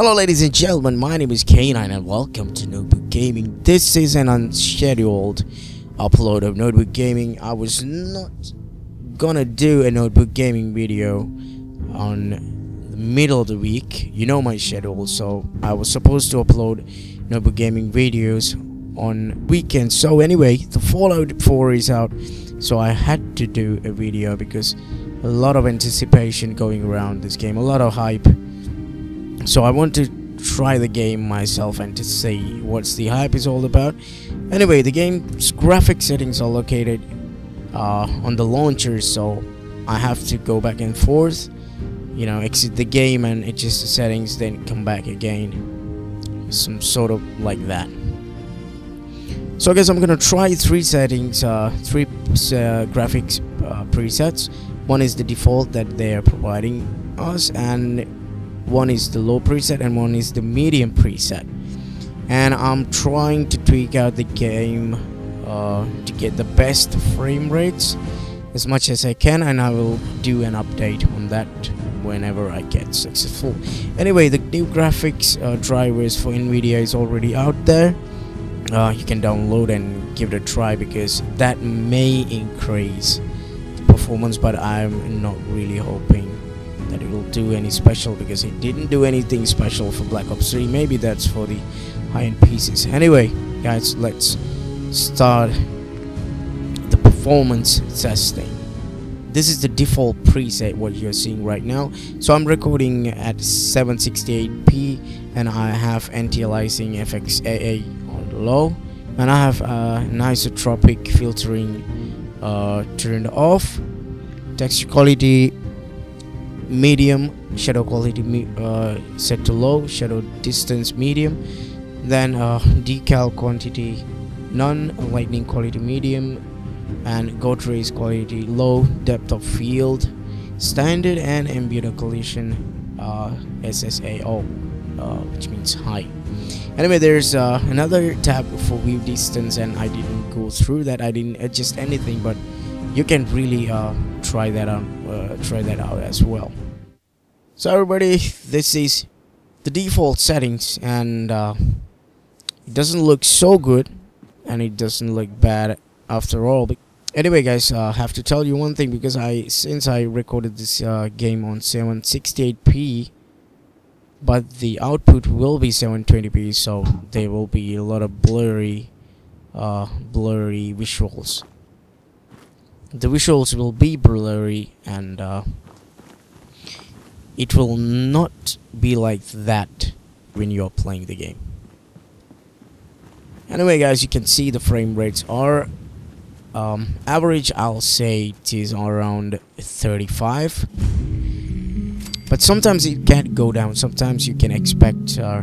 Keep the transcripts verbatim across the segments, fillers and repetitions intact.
Hello ladies and gentlemen, my name is ke nine and welcome to Notebook Gaming. This is an unscheduled upload of Notebook Gaming. I was not gonna do a Notebook Gaming video on the middle of the week. You know my schedule, so I was supposed to upload Notebook Gaming videos on weekends. So anyway, the Fallout four is out, so I had to do a video because a lot of anticipation going around this game, a lot of hype. So I want to try the game myself and to see what's the hype is all about. Anyway, the game's graphic settings are located uh, on the launcher, so I have to go back and forth, you know, exit the game and adjust the settings, then come back again, some sort of like that. So I guess I'm gonna try three settings, uh, three uh, graphics uh, presets. One is the default that they are providing us, and one is the low preset and one is the medium preset, and I'm trying to tweak out the game uh, to get the best frame rates as much as I can, and I will do an update on that whenever I get successful. Anyway, the new graphics uh, drivers for Nvidia is already out there. Uh, you can download and give it a try because that may increase the performance, but I'm not really hoping that it will do any special because it didn't do anything special for Black Ops three. Maybe that's for the high-end pieces. Anyway guys, let's start the performance testing. This is the default preset what you're seeing right now. So I'm recording at seven sixty-eight p and I have anti-aliasing F X A A on low, and I have uh, an isotropic filtering uh, turned off, texture quality medium, shadow quality uh, set to low, shadow distance medium, then uh, decal quantity none, lightning quality medium, and god rays quality low, depth of field standard, and ambient occlusion uh, S S A O, uh, which means high. Anyway, there's uh, another tab for view distance, and I didn't go through that, I didn't adjust anything, but you can really uh, try that out, uh, try that out as well. So everybody, this is the default settings, and uh, it doesn't look so good, and it doesn't look bad after all. But anyway, guys, I uh, have to tell you one thing because I since I recorded this uh, game on seven sixty-eight p, but the output will be seven twenty p, so there will be a lot of blurry, uh, blurry visuals. The visuals will be blurry, and uh, it will not be like that when you're playing the game. Anyway guys, you can see the frame rates are um, average. I'll say it is around thirty-five, but sometimes it can't go down. Sometimes you can expect uh,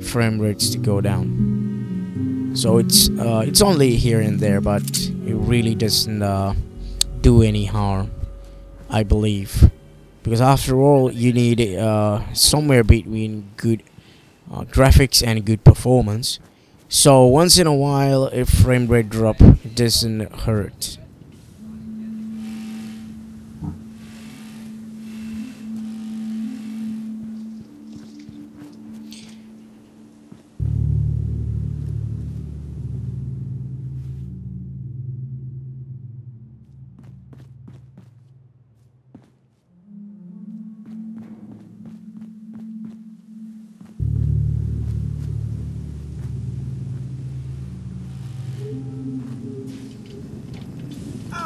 frame rates to go down, so it's uh, it's only here and there, but it really doesn't uh, do any harm, I believe, because after all you need uh, somewhere between good uh, graphics and good performance. So once in a while a frame rate drop doesn't hurt.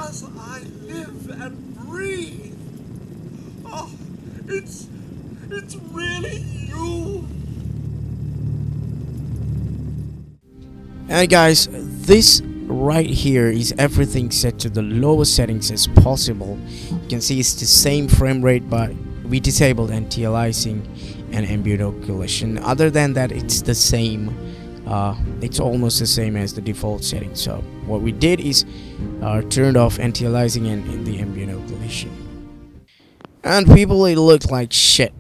As I live and breathe, oh, it's, it's really you. And guys, this right here is everything set to the lowest settings as possible. You can see it's the same frame rate, but we disabled anti-aliasing and ambient occlusion. Other than that, it's the same. Uh, it's almost the same as the default setting. So what we did is uh, turned off anti-aliasing and, and the ambient occlusion. And people, it looked like shit.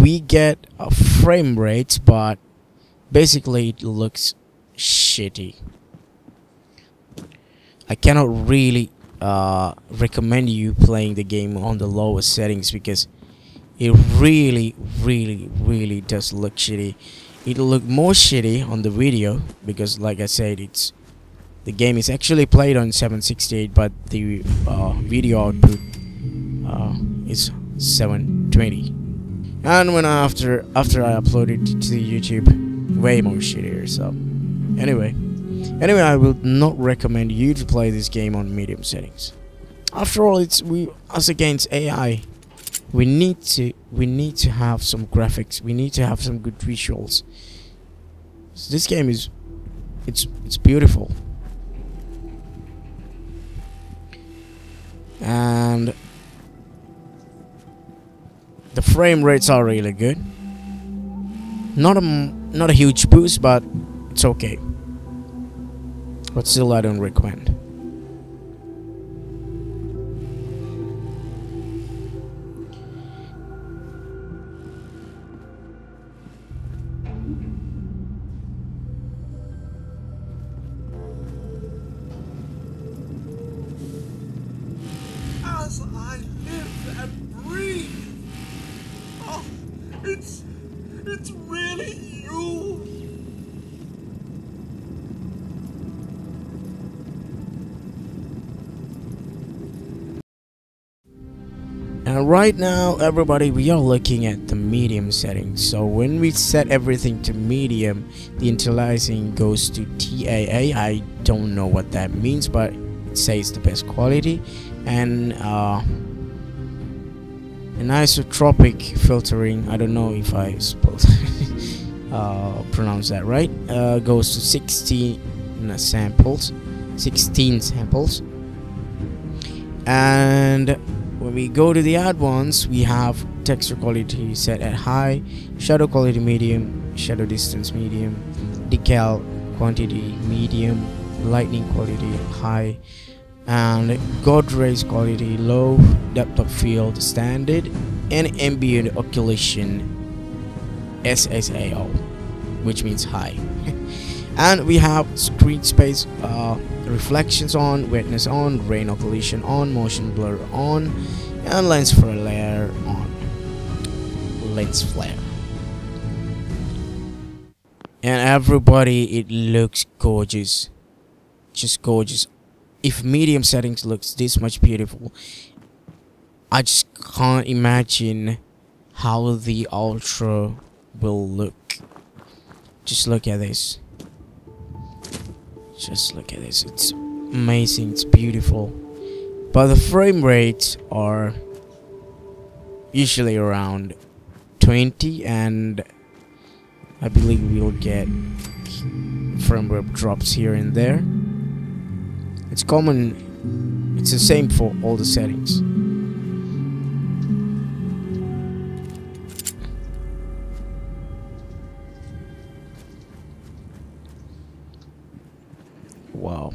We get a frame rate, but basically it looks shitty. I cannot really uh, recommend you playing the game on the lowest settings because it really really really does look shitty. It'll look more shitty on the video because, like I said, it's the game is actually played on seven sixty-eight, but the uh, video output uh, is seven twenty. And when I, after after I uploaded it to YouTube, way more shittier. So anyway, anyway, I will not recommend you to play this game on medium settings. After all, it's we us against A I. We need to we need to have some graphics. We need to have some good visuals. So this game is it's it's beautiful. And the frame rates are really good. Not a not a huge boost, but it's okay. But still, I don't recommend. As I live and breathe. Oh, it's it's really you. And right now, everybody, we are looking at the medium settings. So when we set everything to medium, the interlacing goes to T A A. I don't know what that means, but it says the best quality. And uh, an isotropic filtering, I don't know if I suppose uh, pronounce that right, uh, goes to sixteen samples, sixteen samples. And when we go to the advanced, we have texture quality set at high, shadow quality medium, shadow distance medium, decal quantity medium, lightning quality high, and God rays quality low, depth of field standard, and ambient occlusion S S A O, which means high. And we have screen space uh, reflections on, wetness on, rain occlusion on, motion blur on, and lens flare on. Lens flare. And everybody, it looks gorgeous, just gorgeous. If medium settings looks this much beautiful, I just can't imagine how the ultra will look. Just look at this. Just look at this. It's amazing. It's beautiful. But the frame rates are usually around twenty, and I believe we'll get frame rate drops here and there. It's common, it's the same for all the settings. Wow.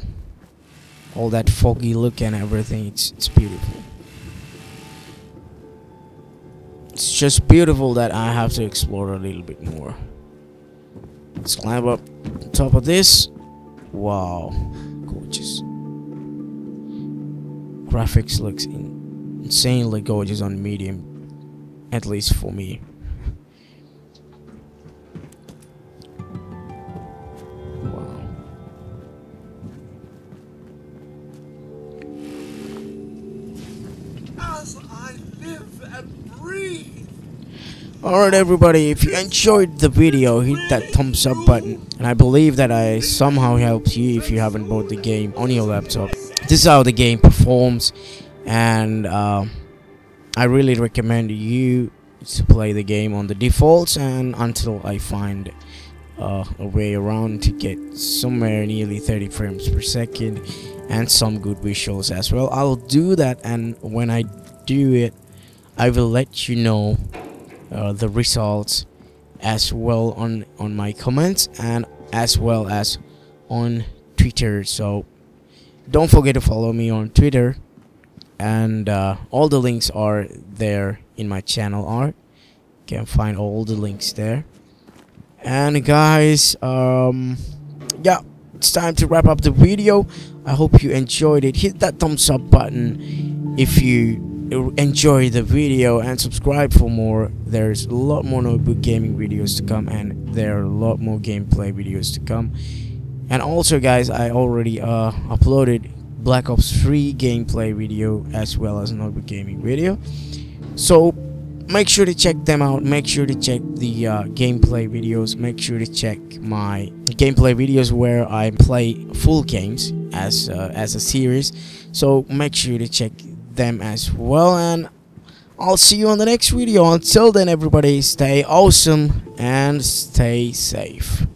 All that foggy look and everything, it's, it's beautiful. It's just beautiful that I have to explore a little bit more. Let's climb up on top of this. Wow, gorgeous. Graphics looks insanely gorgeous on medium, at least for me. Wow. As I live and breathe. Alright everybody, if you enjoyed the video, hit that thumbs up button, and I believe that I somehow helped you if you haven't bought the game on your laptop. This is how the game performs, and uh, I really recommend you to play the game on the defaults, and until I find uh, a way around to get somewhere nearly thirty frames per second and some good visuals as well, I'll do that. And when I do it, I will let you know uh, the results as well on on my comments and as well as on Twitter. So don't forget to follow me on Twitter, and uh, all the links are there in my channel art. You can find all the links there. And guys, um, yeah, it's time to wrap up the video. I hope you enjoyed it. Hit that thumbs up button if you enjoy the video and subscribe for more. There's a lot more notebook gaming videos to come, and there are a lot more gameplay videos to come. And also guys, I already uh, uploaded Black Ops three gameplay video as well as notebook gaming video, so make sure to check them out. Make sure to check the uh, gameplay videos. Make sure to check my gameplay videos where I play full games as uh, as a series, so make sure to check them as well. And I'll see you on the next video. Until then everybody, stay awesome and stay safe.